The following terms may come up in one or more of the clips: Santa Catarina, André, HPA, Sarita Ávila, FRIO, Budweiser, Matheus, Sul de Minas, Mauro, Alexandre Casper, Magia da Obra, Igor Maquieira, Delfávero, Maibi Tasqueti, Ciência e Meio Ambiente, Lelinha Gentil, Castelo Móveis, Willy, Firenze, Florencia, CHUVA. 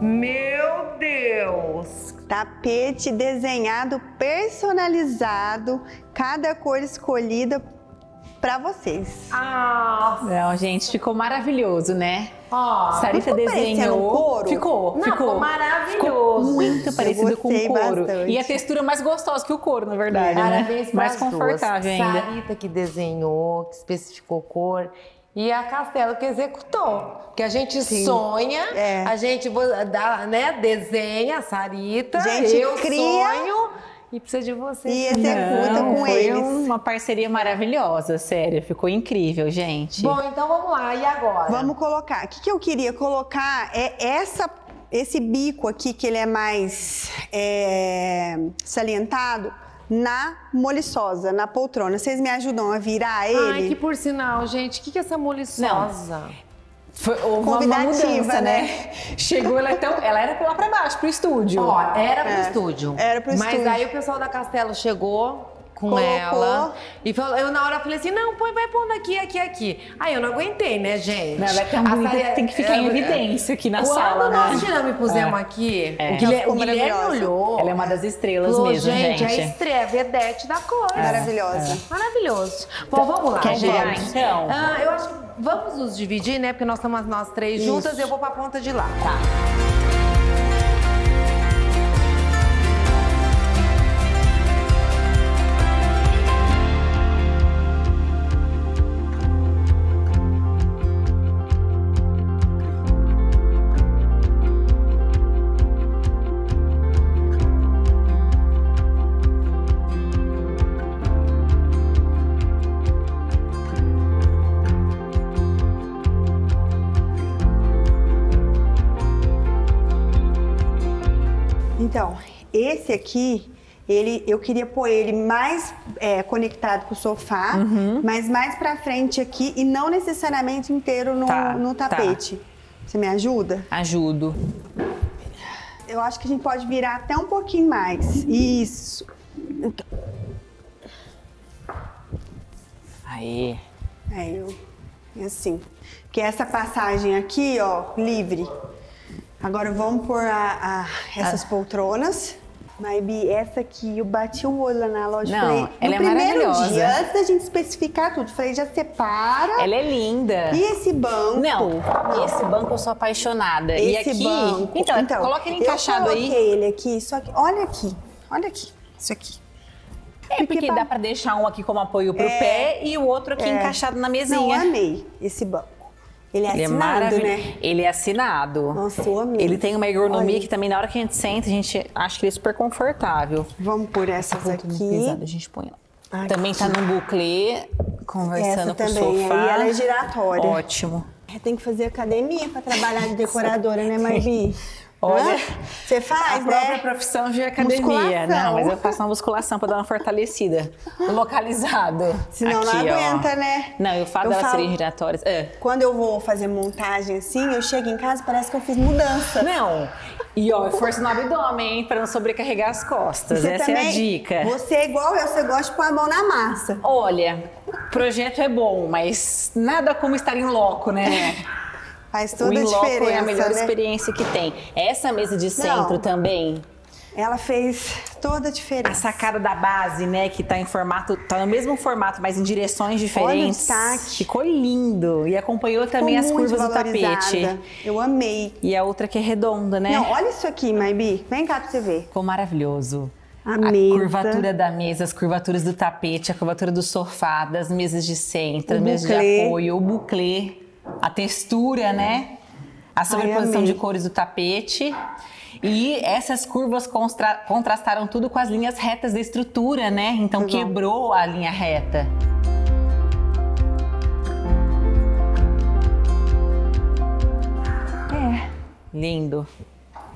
Meu Deus! Tapete desenhado, personalizado, cada cor escolhida para vocês. Ah! Não, gente, ficou maravilhoso, né? Oh, Sarita desenhou, um couro? Ficou maravilhoso, ficou muito parecido com o couro bastante. E a textura mais gostosa que o couro, na verdade, né? Mais confortável ainda. Sarita que desenhou, que especificou cor, e a Castelo que executou, que a gente Sim. sonha, é. A gente né, desenha, a Sarita, gente, eu cria... sonho e precisa de vocês. E executa com eles. Uma parceria maravilhosa, sério. Ficou incrível, gente. Bom, então vamos lá. E agora? Vamos colocar. O que, que eu queria colocar é esse bico aqui, que ele é mais salientado, na moliçosa, na poltrona. Vocês me ajudam a virar ele? Ai, que por sinal, gente. O que, que é essa moliçosa? Não. Foi uma mudança, né? Chegou, ela era lá pra baixo, pro estúdio. Ó, era pro estúdio. Era pro estúdio. Mas aí o pessoal da Castelo chegou com ela. E falou, eu na hora falei assim, não, vai pondo aqui, aqui. Aí eu não aguentei, né, gente? Tem que ficar em evidência aqui na sala, né? Quando nós tiramos e pusemos aqui, o Guilherme olhou. Ela é uma das estrelas mesmo, gente. Gente, é a estrela, vedete da coisa. Maravilhosa. Maravilhoso. Bom, vamos lá, gente. Então, eu acho que... Vamos nos dividir, né? Porque nós estamos nós três juntas e eu vou pra ponta de lá. Tá. Então, esse aqui, eu queria pôr ele mais conectado com o sofá, mas mais pra frente aqui e não necessariamente inteiro no tapete. Tá. Você me ajuda? Ajudo. Eu acho que a gente pode virar até um pouquinho mais. Isso. Então. Aí. É assim. Porque essa passagem aqui, ó, livre. Agora vamos pôr essas poltronas. Maibi, essa aqui, eu bati o olho lá na loja. Não, falei, ela é maravilhosa. No primeiro dia, antes da gente especificar tudo, falei, já separa. Ela é linda. E esse banco? Não, esse banco eu sou apaixonada. Esse banco. Então, coloca ele encaixado aí. Eu coloquei ele aqui, só que, olha aqui, isso aqui. É, porque dá pra deixar um aqui como apoio pro pé e o outro aqui encaixado na mesinha. Não, eu amei esse banco. Ele é assinado, né? Ele é assinado. Nossa, eu amei. Ele tem uma ergonomia que também, na hora que a gente senta, a gente acha que ele é super confortável. Vamos por essas aqui. Pesado, a gente põe aqui. Também tá num buclê, conversando com o sofá. E ela é giratória. Ótimo. Tem que fazer academia pra trabalhar de decoradora, né, Maibi? Olha, você faz, né? A própria profissão de academia. Musculação. Não, mas eu faço uma musculação pra dar uma fortalecida. Localizado. Senão aqui, não aguenta, ó. Né? Não, eu falo delas serem giratórias. Quando eu vou fazer montagem assim, eu chego em casa, parece que eu fiz mudança. Não. E ó, força no abdômen, hein? Pra não sobrecarregar as costas. Essa também, é a dica. Você é igual eu, você gosta de pôr a mão na massa. Olha, o projeto é bom, mas nada como estar em loco, né? Faz toda a diferença, é a melhor experiência que tem. Essa mesa de centro também... Ela fez toda a diferença. A sacada da base, né, que tá em formato... Tá no mesmo formato, mas em direções diferentes. Olha o destaque. Ficou lindo. E acompanhou também as curvas do tapete. Eu amei. E a outra que é redonda, né? Não, olha isso aqui, Maibi. Vem cá pra você ver. Ficou maravilhoso. A curvatura da mesa, as curvaturas do tapete, a curvatura do sofá, das mesas de centro, as mesas de apoio, o buclê. A textura, né? A sobreposição de cores do tapete. E essas curvas contrastaram tudo com as linhas retas da estrutura, né? Então quebrou a linha reta. Lindo.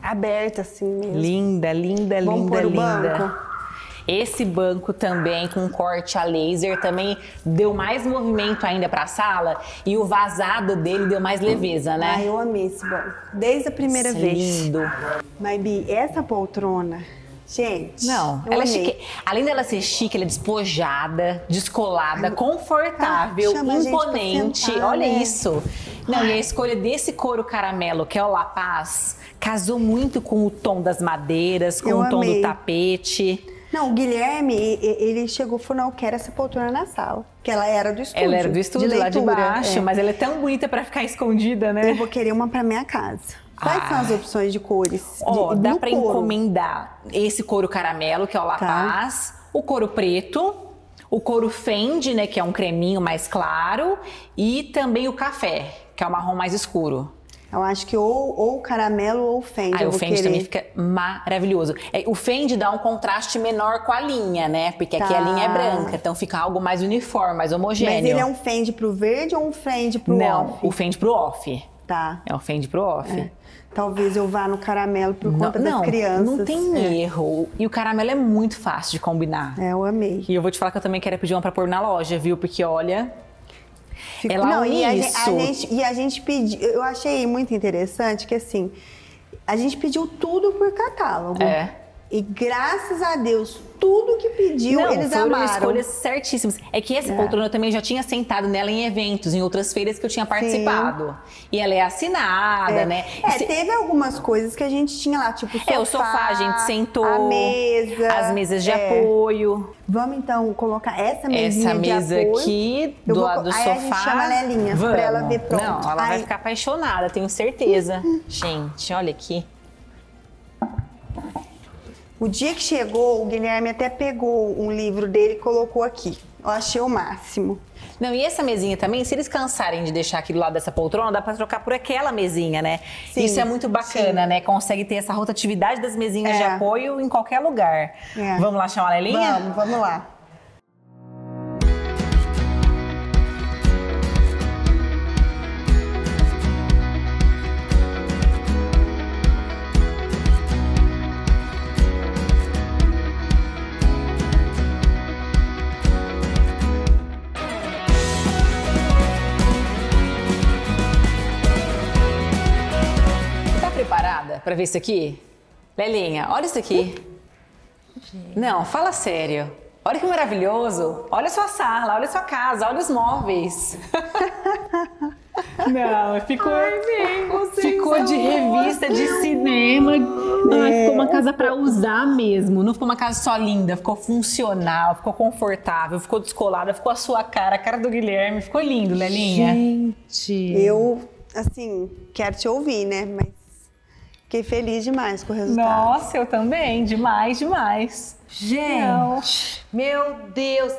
Aberta assim mesmo. Linda, linda, linda, linda. Esse banco também, com corte a laser, também deu mais movimento ainda pra sala e o vazado dele deu mais leveza, né? Eu amei esse banco. Desde a primeira vez. Lindo. Maibi, essa poltrona, gente, ela é chique. Além dela ser chique, ela é despojada, descolada, confortável, imponente. Olha isso. Não, e a escolha desse couro caramelo, que é o lapaz... Casou muito com o tom das madeiras, com o tom do tapete. Não, o Guilherme, ele chegou e falou, não, eu quero essa poltrona na sala. Porque ela era do estúdio. Ela era do estúdio, de lá de baixo, mas ela é tão bonita pra ficar escondida, né? Eu vou querer uma pra minha casa. Quais são as opções de cores? Ó, dá pra encomendar esse couro caramelo, que é o lapaz, o couro preto, o couro Fendi, né, que é um creminho mais claro, e também o café, que é o marrom mais escuro. Eu acho que ou caramelo ou Fendi. Ah, o Fendi também fica maravilhoso. O Fendi dá um contraste menor com a linha, né? Porque aqui a linha é branca, então fica algo mais uniforme, mais homogêneo. Mas ele é um Fendi pro verde ou um Fendi pro off? Não, o Fendi pro off. Tá. É um Fendi pro off. É. Talvez eu vá no caramelo por conta das crianças. Não tem erro. E o caramelo é muito fácil de combinar. É, eu amei. E eu vou te falar que eu também quero pedir uma pra pôr na loja, viu? Porque olha... E a gente pediu, eu achei muito interessante que assim, a gente pediu tudo por catálogo. É. E graças a Deus, tudo que pediu, eles amaram. Foram escolhas certíssimas. É que essa poltrona eu também já tinha sentado nela em eventos, em outras feiras que eu tinha participado. Sim. E ela é assinada, né? Teve algumas coisas que a gente tinha lá, tipo sofá, o sofá, a gente sentou, a mesa, as mesas de apoio. Vamos então colocar essa mesinha de apoio. Aqui, do lado do sofá. A gente chama a Lelinha pra ela ver pronto. Não, ela vai ficar apaixonada, tenho certeza. Gente, olha aqui. O dia que chegou, o Guilherme até pegou um livro dele e colocou aqui. Eu achei o máximo. Não, e essa mesinha também, se eles cansarem de deixar aqui do lado dessa poltrona, dá pra trocar por aquela mesinha, né? Sim, isso é muito bacana, né? Consegue ter essa rotatividade das mesinhas de apoio em qualquer lugar. É. Vamos lá chamar a Lelinha? Vamos lá. Pra ver isso aqui? Lelinha, olha isso aqui. Gente. Não, fala sério. Olha que maravilhoso. Olha a sua sala, olha a sua casa, olha os móveis. Não, ficou de revista, de cinema. Ficou uma casa pra usar mesmo. Não ficou uma casa só linda, ficou funcional, ficou confortável, ficou descolada, ficou a sua cara, a cara do Guilherme. Ficou lindo, Lelinha. Gente. Eu, assim, quero te ouvir, né? Mas fiquei feliz demais com o resultado. Nossa, eu também. Demais, demais. Gente, meu Deus.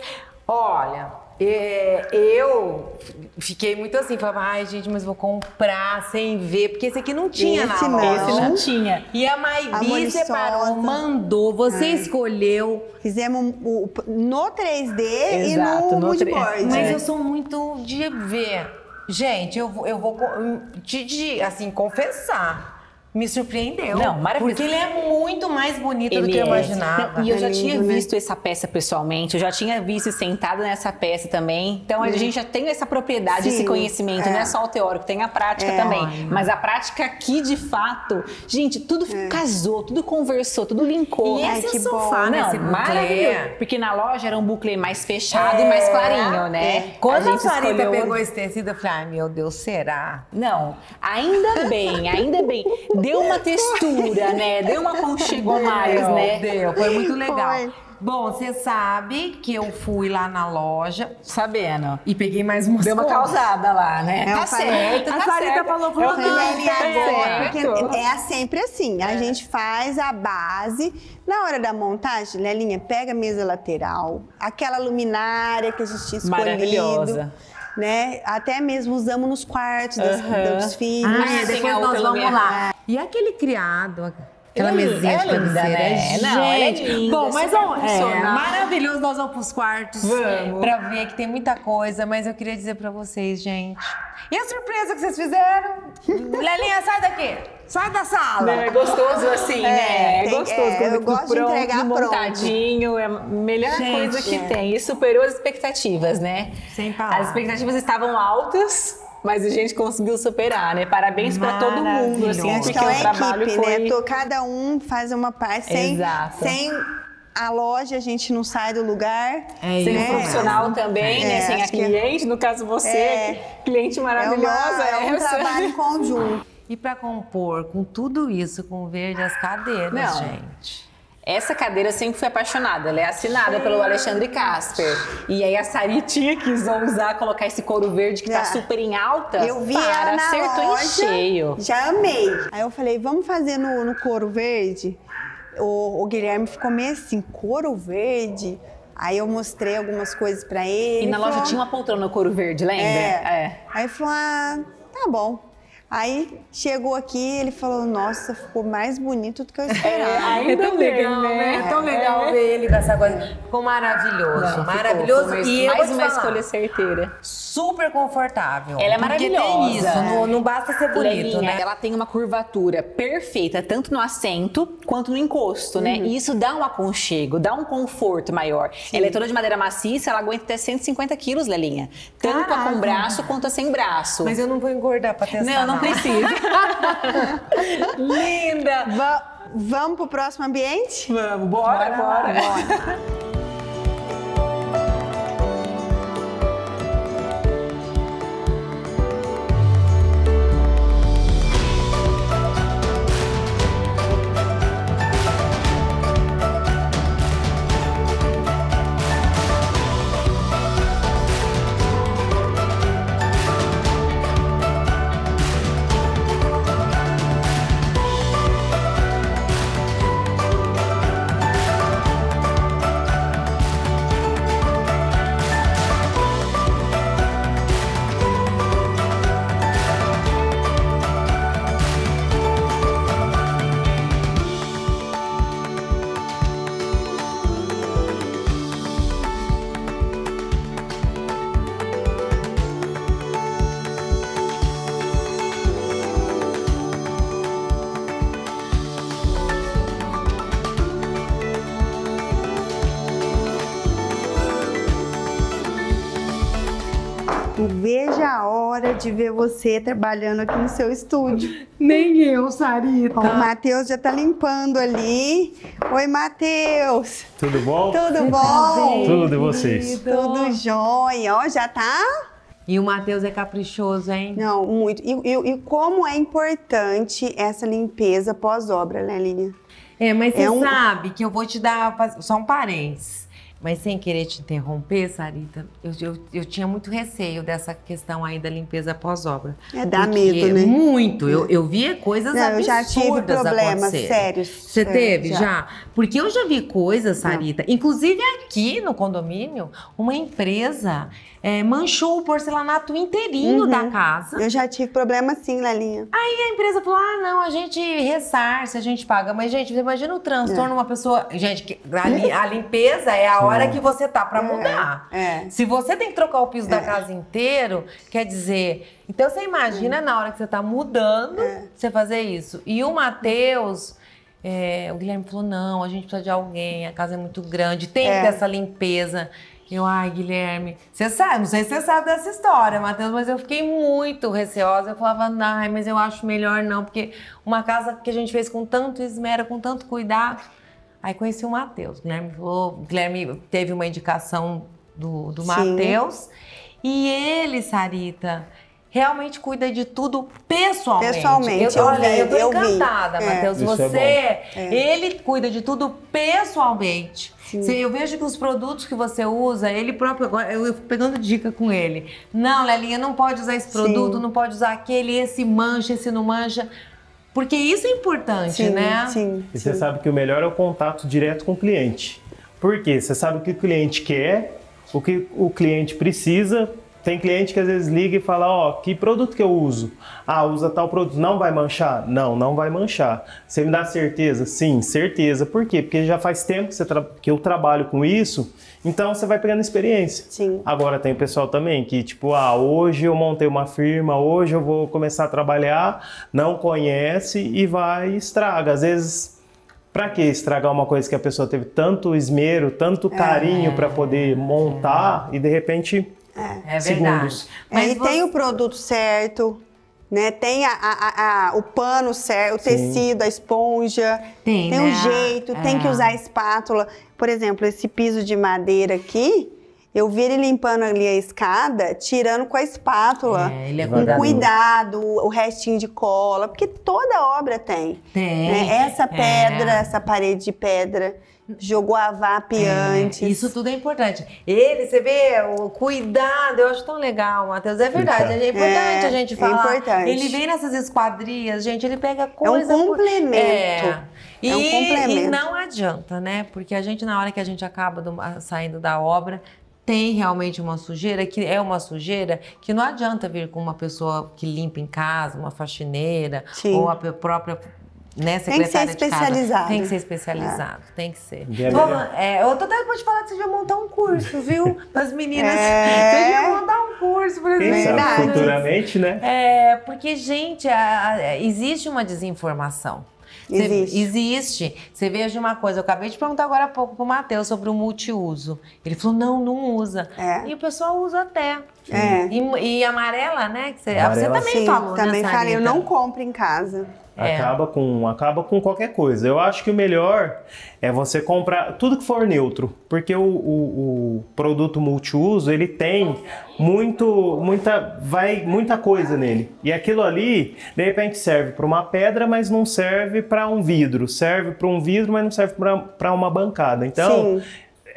Olha, eu fiquei muito assim, falava, ai gente, mas vou comprar sem ver, porque esse aqui não tinha esse não tinha. E a Maibi separou, mandou, você escolheu. Fizemos no 3D e no Budweiser. Mas eu sou muito de ver. Gente, eu vou te assim, confessar. Me surpreendeu. Não, maravilhoso. Porque ele é muito mais bonito do que eu imaginava. E eu já tinha visto essa peça pessoalmente, eu já tinha visto sentada nessa peça também. Então a gente já tem essa propriedade, esse conhecimento, não é só o teórico, tem a prática também. Mas a prática aqui, de fato, gente, tudo casou, tudo conversou, tudo linkou. E esse sofá, né? Maravilhoso. Porque na loja era um buclê mais fechado e mais clarinho, né? Quando a Sarita pegou esse tecido, eu falei, ai meu Deus, será? Não, ainda bem, ainda bem. Deu uma textura, né? Deu uma conchego mais, né? Deu, foi muito legal. Foi. Bom, você sabe que eu fui lá na loja, sabendo, e peguei mais uma. Deu uma causada lá, né? Tá certo, a Sarita falou pro porque é sempre assim, a gente faz a base. Na hora da montagem, Lelinha, pega a mesa lateral, aquela luminária que a gente tinha escolhido. Maravilhosa. Né? Até mesmo usamos nos quartos dos filhos. Ah, depois nós vamos lá. E aquele criado, aquela mesinha de cabeceira, gente. Bom, mas maravilhoso, nós vamos pros quartos pra ver que tem muita coisa, mas eu queria dizer pra vocês, gente. E a surpresa que vocês fizeram? Lelinha, sai daqui! Sai da sala! É gostoso assim, né? É gostoso. Eu gosto de entregar pronto. Montadinho, é a melhor coisa que tem. E superou as expectativas, né? Sem palavras. As expectativas estavam altas, mas a gente conseguiu superar, né? Parabéns pra todo mundo, assim, porque o trabalho foi... Né? Cada um faz uma parte sem a loja, a gente não sai do lugar. Sem o profissional também, né? Sem a cliente, no caso você, cliente maravilhosa. É um trabalho em conjunto. E para compor com tudo isso, com verde, as cadeiras, não, gente. Essa cadeira sempre foi apaixonada, ela é assinada pelo Alexandre Casper. E aí a Saritinha quis ousar colocar esse couro verde que tá super em alta. Eu vi ela na loja, em cheio. Já amei. Aí eu falei, vamos fazer no couro verde? O Guilherme ficou meio assim, couro verde? Aí eu mostrei algumas coisas pra ele. E na loja tinha uma poltrona couro verde, lembra? É. Aí ele falou, ah, tá bom. Aí chegou aqui, ele falou, nossa, ficou mais bonito do que eu esperava. É tão legal, né? É tão legal ver ele com essa coisa. Ficou maravilhoso, maravilhoso. E mais uma escolha certeira. Super confortável. Ela é maravilhosa. Porque tem isso, não basta ser bonito, né? Ela tem uma curvatura perfeita, tanto no assento quanto no encosto, né? E isso dá um aconchego, dá um conforto maior. Sim. Ela é toda de madeira maciça, ela aguenta até 150 quilos, Lelinha. Tanto a com braço quanto a sem braço. Mas eu não vou engordar pra testar. Não precisa. Linda! Vamos pro próximo ambiente? Vamos, bora. Veja a hora de ver você trabalhando aqui no seu estúdio. Nem eu, Sarita. O Matheus já tá limpando ali. Oi, Matheus. Tudo bom? Tudo bom. Tudo de vocês? Tudo jóia. Ó, já tá? E o Matheus é caprichoso, hein? Não, muito. E como é importante essa limpeza pós-obra, né, Lelinha? É, mas você sabe que eu vou te dar só um parênteses. Mas sem querer te interromper, Sarita, eu tinha muito receio dessa questão aí da limpeza pós-obra. É, dá medo, né? Muito. Eu via coisas absurdas acontecerem. Eu já tive problemas sérios. Você teve já? Porque eu já vi coisas, Sarita, inclusive aqui no condomínio, uma empresa manchou o porcelanato inteirinho da casa. Eu já tive problema sim, Lelinha. Aí a empresa falou, ah, não, a gente ressarce, a gente paga. Mas, gente, você imagina o transtorno de uma pessoa... Gente, a limpeza é a hora que você tá pra mudar. Se você tem que trocar o piso da casa inteiro, quer dizer... Então você imagina na hora que você tá mudando, você fazer isso. E o Matheus... o Guilherme falou, não, a gente precisa de alguém, a casa é muito grande, tem que ter essa limpeza. Ai, Guilherme, você sabe, não sei se você sabe dessa história, Matheus, mas eu fiquei muito receosa. Eu falava, ai, mas eu acho melhor não, porque uma casa que a gente fez com tanto esmero, com tanto cuidado... Aí conheci o Matheus. Guilherme teve uma indicação do Matheus. E ele, Sarita, realmente cuida de tudo pessoalmente. Pessoalmente, eu tô encantada, Matheus. Você, ele cuida de tudo pessoalmente. Sim. Eu vejo que os produtos que você usa, ele próprio, agora eu fico pegando dica com ele. Não, Lelinha, não pode usar esse produto, não pode usar aquele, esse mancha, esse não mancha. Porque isso é importante, né? Sim. E você sabe que o melhor é o contato direto com o cliente. Por quê? Você sabe o que o cliente quer, o que o cliente precisa. Tem cliente que às vezes liga e fala, ó, que produto que eu uso? Ah, usa tal produto. Não vai manchar? Não, não vai manchar. Você me dá certeza? Sim, certeza. Por quê? Porque já faz tempo que eu trabalho com isso, então você vai pegando experiência. Sim. Agora tem o pessoal também que, tipo, ah, hoje eu montei uma firma, hoje eu vou começar a trabalhar, não conhece e vai e estraga. Às vezes, pra que estragar uma coisa que a pessoa teve tanto esmero, tanto carinho pra poder montar e de repente... É verdade. Mas e tem o produto certo, né? Tem o pano certo, o tecido, a esponja. Tem um jeito, tem que usar a espátula. Por exemplo, esse piso de madeira aqui, Eu vi ele limpando ali a escada, tirando com a espátula, com cuidado, o restinho de cola, porque toda obra tem. Tem. Né? Essa pedra, essa parede de pedra, jogou a VAP antes. Isso tudo é importante. Ele, você vê, o cuidado, eu acho tão legal, Matheus. É verdade, é importante a gente falar. É importante. Ele vem nessas esquadrias, gente, ele pega coisa... É um complemento. É um complemento. E não adianta, né? Porque a gente, na hora que a gente acaba saindo da obra... Tem realmente uma sujeira, que é uma sujeira que não adianta vir com uma pessoa que limpa em casa, uma faxineira, ou a própria secretária de casa. Tem que ser especializado. Tem que ser especializado, tem que ser. Eu tô até depois de falar que você devia montar um curso, viu? As meninas, você devia montar um curso, por exemplo. Futuramente, né? É, porque, gente, existe uma desinformação. Existe. Você veja uma coisa, eu acabei de perguntar agora há pouco pro Matheus sobre o multiuso. Ele falou, não usa. É. E o pessoal usa até. É. E amarela, né? Que amarela, você também falou, também né, falei, eu não compro em casa. Acaba com qualquer coisa. Eu acho que o melhor é você comprar tudo que for neutro. Porque o produto multiuso, ele tem muita coisa nele. E aquilo ali, de repente, serve para uma pedra, mas não serve para um vidro. Serve para um vidro, mas não serve para uma bancada. Então... Sim.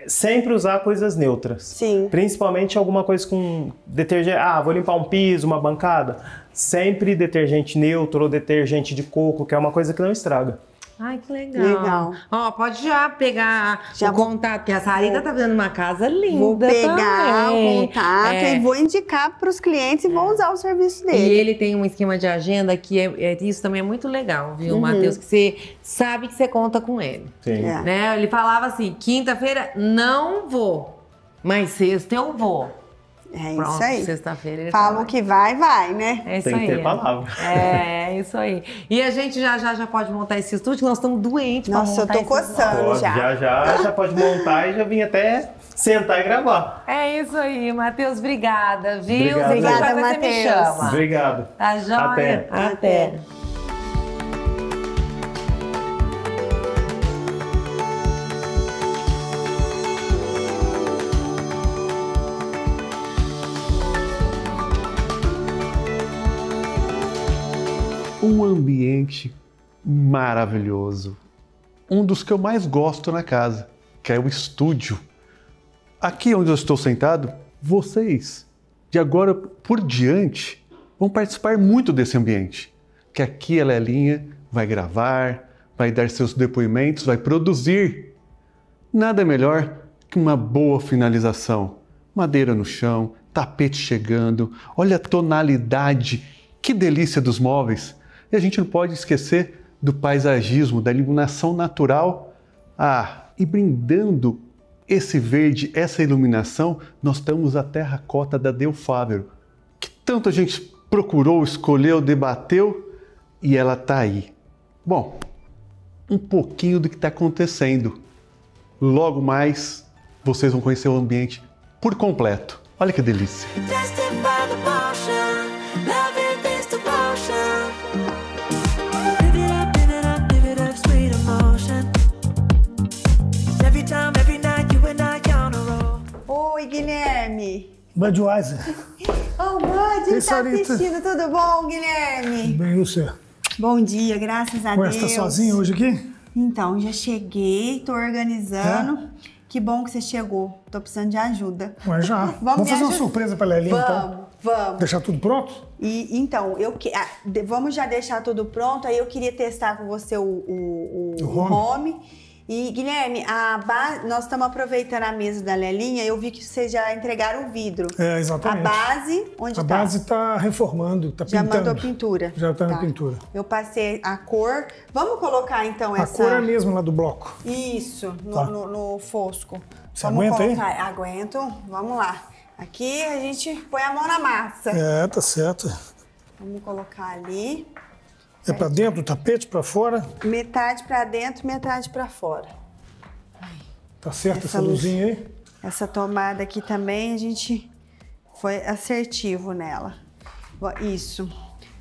Sempre usar coisas neutras. Sim. Principalmente alguma coisa com detergente. Ah, vou limpar um piso, uma bancada. Sempre detergente neutro ou detergente de coco, que é uma coisa que não estraga. Ai, que legal. Legal. Ó, pode já pegar o contato, porque a Sarita tá fazendo uma casa linda. Vou pegar o contato e vou indicar para os clientes e vão usar o serviço dele. E ele tem um esquema de agenda que isso também é muito legal, viu, Matheus? Que você sabe que você conta com ele. Sim. Né? Ele falava assim, quinta-feira não vou, mas sexta eu vou. É isso. Pronto, aí. Sexta-feira ele fala o que vai, né? É isso. Tem que ter palavra. É isso aí. E a gente já pode montar esse estúdio, nós estamos doentes. Nossa, eu tô coçando já. Já pode montar e já vim até sentar e gravar. É isso aí, Matheus, obrigada, viu? Obrigada, Matheus. Obrigado. Tá joia? Até. Um ambiente maravilhoso, um dos que eu mais gosto na casa, que é o estúdio. Aqui onde eu estou sentado, vocês, de agora por diante, vão participar muito desse ambiente, que aqui a Lelinha vai gravar, vai dar seus depoimentos, vai produzir. Nada melhor que uma boa finalização. Madeira no chão, tapete chegando, olha a tonalidade, que delícia dos móveis! E a gente não pode esquecer do paisagismo, da iluminação natural. Ah, e brindando esse verde, essa iluminação, nós temos a terracota da Delfávero, que tanto a gente procurou, escolheu, debateu, e ela está aí. Bom, um pouquinho do que está acontecendo. Logo mais, vocês vão conhecer o ambiente por completo. Olha que delícia! Oi, Guilherme. Budweiser. Oh, Bud, está assistindo. Tudo bom, Guilherme? Tudo bem, você? Bom dia, graças a Deus. Você está sozinho hoje aqui? Então, já cheguei, tô organizando. Que bom que você chegou. Tô precisando de ajuda. Mas já. Vamos fazer uma surpresa para a Lelinha, então? Vamos. Deixar tudo pronto? Vamos já deixar tudo pronto. Aí eu queria testar com você o home. E, Guilherme, nós estamos aproveitando a mesa da Lelinha. Eu vi que vocês já entregaram o vidro. É, exatamente. A base, onde está? A base está reformando, está pintando. Já mandou pintura. Já está na pintura. Eu passei a cor. Vamos colocar, então, essa... A cor é a mesma lá do bloco. Isso, no fosco. Você aguenta aí? Aguento. Vamos lá. Aqui a gente põe a mão na massa. É, tá certo. Vamos colocar ali. É para dentro do tapete, para fora? Metade para dentro, metade para fora. Tá certo essa luzinha aí? Essa tomada aqui também, a gente foi assertivo nela. Isso.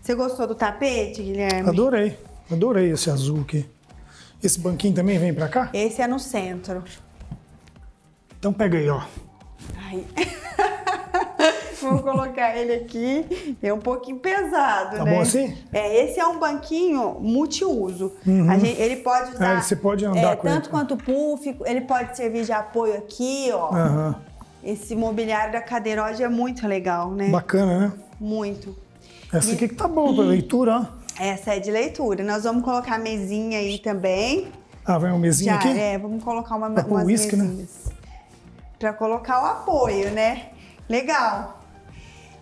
Você gostou do tapete, Guilherme? Adorei. Adorei esse azul aqui. Esse banquinho também vem para cá? Esse é no centro. Então pega aí, ó. Ai. Vou colocar ele aqui. É um pouquinho pesado, tá, né? Tá bom assim? É, esse é um banquinho multiuso. Uhum. Ele pode usar... É, você pode andar com tanto ele. Tanto quanto puff, ele pode servir de apoio aqui, ó. Uhum. Esse mobiliário da cadeirode é muito legal, né? Bacana, né? Muito. Essa aqui que tá boa pra leitura, ó. Essa é de leitura. Nós vamos colocar a mesinha aí também. Ah, vai uma mesinha aqui? É, vamos colocar umas whisky, mesinhas. Né? Pra colocar o apoio, né? Legal.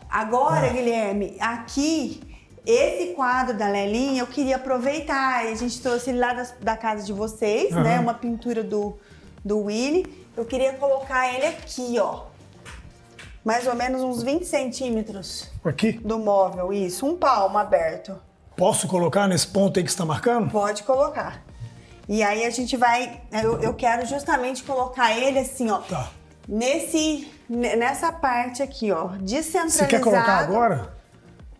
Agora, Guilherme, aqui, esse quadro da Lelinha, eu queria aproveitar. A gente trouxe ele lá da casa de vocês, uhum, né? Uma pintura do Willy. Eu queria colocar ele aqui, ó. Mais ou menos uns 20 centímetros. Aqui? Do móvel, isso. Um palmo aberto. Posso colocar nesse ponto aí que você está marcando? Pode colocar. E aí a gente vai... Eu quero justamente colocar ele assim, ó. Tá. Nessa parte aqui, ó, descentralizado. Você quer colocar agora?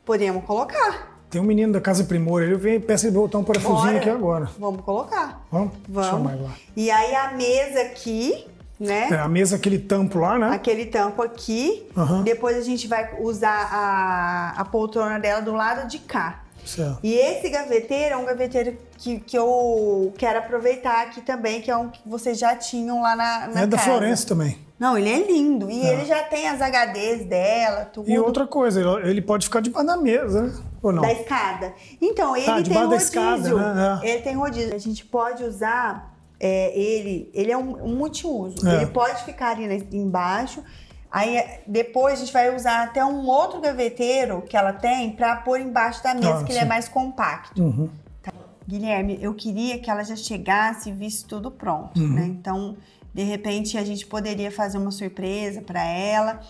Podemos colocar. Tem um menino da Casa Primor, ele vem e peça ele botar um parafusinho aqui agora. Vamos colocar. Vamos? Deixa eu mais lá. E aí a mesa aqui, né? É, a mesa, aquele tampo lá, né? Aquele tampo aqui. Uhum. Depois a gente vai usar a poltrona dela do lado de cá. Certo. E esse gaveteiro é um gaveteiro que eu quero aproveitar aqui também, que é um que vocês já tinham lá na casa. É da Florencia também. Não, ele é lindo. E ele já tem as HDs dela, tudo. E outra coisa, ele pode ficar debaixo da mesa, né? Ou não? Da escada. Então, ele tem rodízio. Da escada, né? Ele tem rodízio. A gente pode usar ele é um multiuso. Ele pode ficar ali embaixo. Aí depois a gente vai usar até um outro gaveteiro que ela tem para pôr embaixo da mesa, que ele é mais compacto. Uhum. Tá. Guilherme, eu queria que ela já chegasse e visse tudo pronto, uhum, né? Então, de repente, a gente poderia fazer uma surpresa para ela.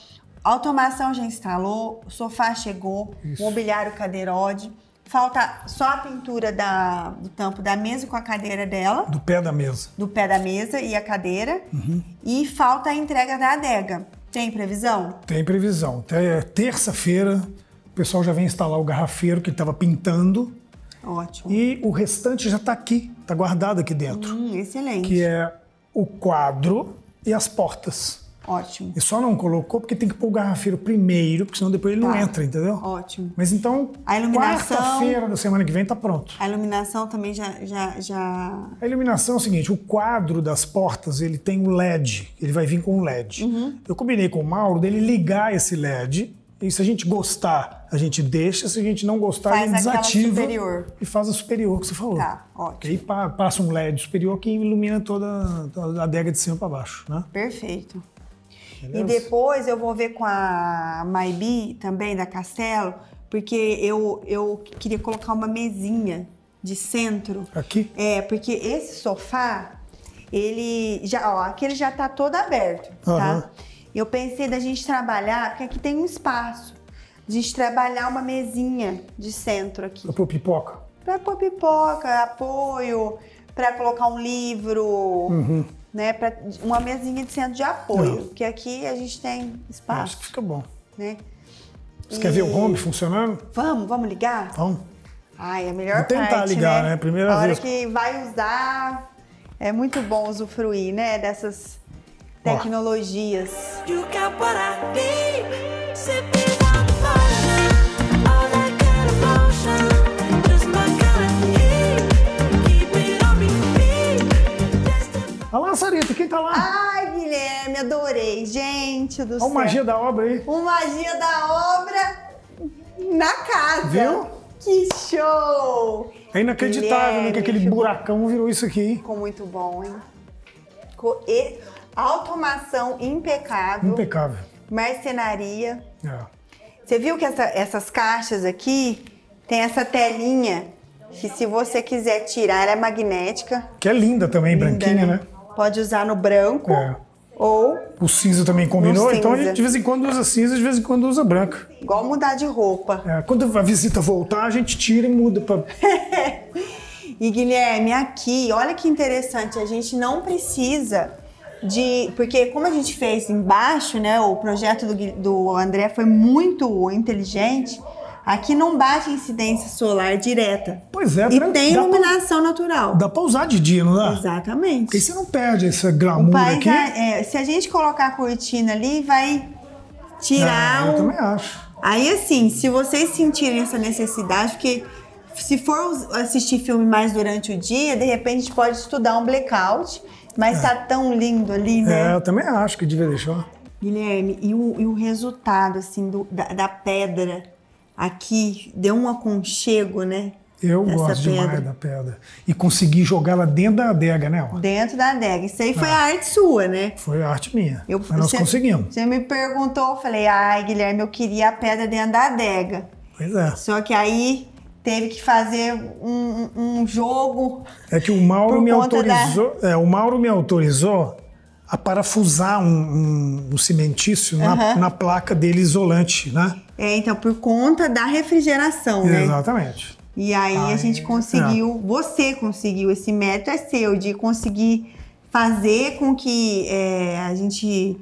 A automação já instalou, o sofá chegou, isso, mobiliário cadeirode. Falta só a pintura do tampo da mesa com a cadeira dela. Do pé da mesa. Do pé da mesa e a cadeira. Uhum. E falta a entrega da adega. Tem previsão? Tem previsão. Até terça-feira o pessoal já vem instalar o garrafeiro que estava pintando. Ótimo. E o restante já está aqui, está guardado aqui dentro. Excelente. Que é o quadro e as portas. Ótimo. E só não colocou porque tem que pôr o garrafeiro primeiro, porque senão depois ele não entra, entendeu? Ótimo. Mas então, quarta-feira da semana que vem está pronto. A iluminação também já... A iluminação é o seguinte, o quadro das portas, ele tem um LED, ele vai vir com um LED. Uhum. Eu combinei com o Mauro dele ligar esse LED, e se a gente gostar, a gente deixa, se a gente não gostar, a gente desativa e faz a superior que você falou. Tá, ótimo. Que aí passa um LED superior que ilumina toda a adega de cima para baixo, né? Perfeito. E depois eu vou ver com a Maibi, também da Castelo, porque eu queria colocar uma mesinha de centro. Aqui? É, porque esse sofá, aqui ele já tá todo aberto, uhum, tá? Eu pensei da gente trabalhar, porque aqui tem um espaço, de gente trabalhar uma mesinha de centro aqui. Pra pôr pipoca? Pra pôr pipoca, apoio, pra colocar um livro... Uhum. Né, para uma mesinha de centro de apoio, porque aqui a gente tem espaço. Acho que fica bom. Né? Você quer ver o home funcionando? Vamos ligar? Vamos. Ai, é a melhor parte, né? Vou tentar ligar, né? Primeira vez. A hora que vai usar, é muito bom usufruir, né, dessas tecnologias. Olha lá, Sarita, quem tá lá? Ai, Guilherme, adorei. Gente do céu. Olha o Magia da Obra aí. O Magia da Obra na casa. Viu? Que show! É inacreditável, né, que aquele buracão virou isso aqui, hein? Ficou muito bom, hein? Automação impecável. Impecável. Marcenaria. É. Você viu que essas caixas aqui tem essa telinha que, se você quiser tirar, ela é magnética. Que é linda também, branquinha, né? Pode usar no branco ou... O cinza também combinou, então a gente de vez em quando usa cinza, de vez em quando usa branca. Igual mudar de roupa. É, quando a visita voltar, a gente tira e muda pra... E, Guilherme, aqui, olha que interessante, a gente não precisa de... Porque como a gente fez embaixo, né, o projeto do André foi muito inteligente, Aqui não bate incidência solar direta. Pois é. E tem iluminação natural. Dá pra usar de dia, não dá? Exatamente. Porque você não perde essa gramura aqui. Se a gente colocar a cortina ali, vai tirar... Eu também acho. Aí, assim, se vocês sentirem essa necessidade, porque se for assistir filme mais durante o dia, de repente a gente pode estudar um blackout, mas tá tão lindo ali, né? É, eu também acho que devia deixar. Guilherme, e o resultado, assim, da pedra... Aqui deu um aconchego, né? Eu gosto demais da pedra. E consegui jogá-la dentro da adega, né? Dentro da adega. Isso aí foi a arte sua, né? Foi a arte minha. Mas nós conseguimos. Você me perguntou, eu falei, ai, Guilherme, eu queria a pedra dentro da adega. Pois é. Só que aí teve que fazer um jogo. É que o Mauro me autorizou. Da... É, o Mauro me autorizou a parafusar um cimentício na placa dele isolante, né? É, então, por conta da refrigeração, né? Exatamente. E aí a gente conseguiu, você conseguiu, esse método é seu, de conseguir fazer com que a gente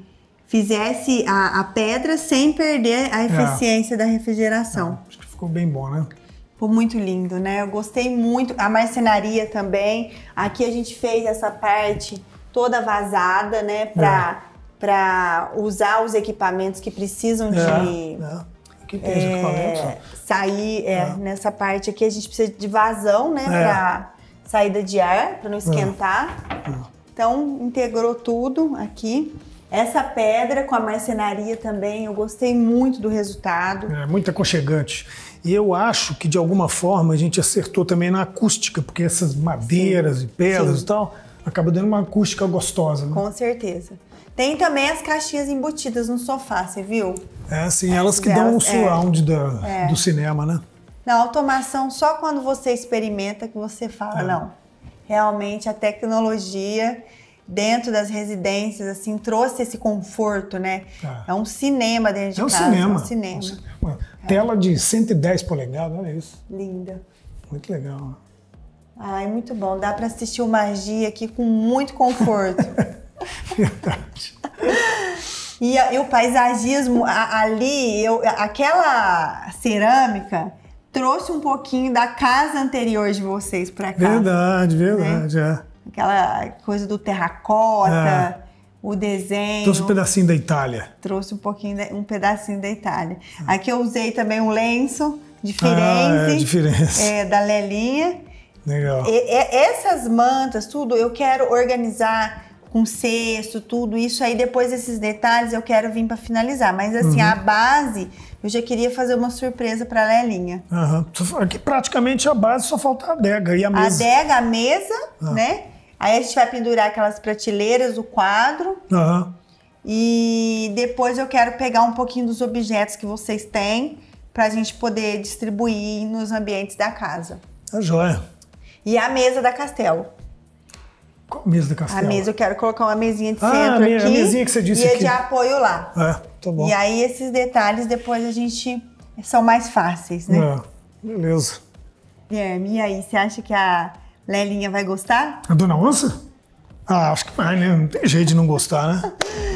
fizesse a pedra sem perder a eficiência da refrigeração. Acho que ficou bem bom, né? Ficou muito lindo, né? Eu gostei muito. A marcenaria também. Aqui a gente fez essa parte toda vazada, né? Pra usar os equipamentos que precisam de sair nessa parte aqui a gente precisa de vazão, né, para saída de ar, para não esquentar. Então integrou tudo aqui. Essa pedra com a marcenaria também, eu gostei muito do resultado. É muito aconchegante. E eu acho que de alguma forma a gente acertou também na acústica, porque essas madeiras e pedras e tal acaba dando uma acústica gostosa, né? Com certeza. Tem também as caixinhas embutidas no sofá, você viu? É, sim, elas que dão um surround do cinema, né? Na automação, só quando você experimenta que você fala, não, realmente a tecnologia dentro das residências, assim, trouxe esse conforto, né? É um cinema dentro de casa. Cinema. É um cinema. Tela de 110 polegadas, olha isso. Linda. Muito legal, né? Ai, muito bom. Dá para assistir o Magia aqui com muito conforto. Verdade. E o paisagismo ali, aquela cerâmica trouxe um pouquinho da casa anterior de vocês para cá. Verdade, verdade. Né? É. Aquela coisa do terracota, o desenho. Trouxe um pedacinho da Itália. Trouxe um pedacinho da Itália. Aqui eu usei também um lenço de Firenze, de Firenze. Da Lelinha. Legal. Essas mantas, tudo, eu quero organizar com cesto, tudo isso aí. Depois desses detalhes eu quero vir para finalizar. Mas assim, a base, eu já queria fazer uma surpresa para a Lelinha. Aqui praticamente a base só falta a adega e a mesa. A adega, a mesa, né? Aí a gente vai pendurar aquelas prateleiras, o quadro. E depois eu quero pegar um pouquinho dos objetos que vocês têm para a gente poder distribuir nos ambientes da casa. Tá joia. E a mesa da Castelo. Qual mesa da Castelo? A mesa, eu quero colocar uma mesinha de centro aqui. A mesinha que você disse aqui. E de apoio lá. Tá bom. E aí esses detalhes depois a gente... São mais fáceis, né? Beleza. Guilherme, e aí, você acha que a Lelinha vai gostar? A Dona Onça? Ah, acho que vai, né? Não tem jeito de não gostar, né?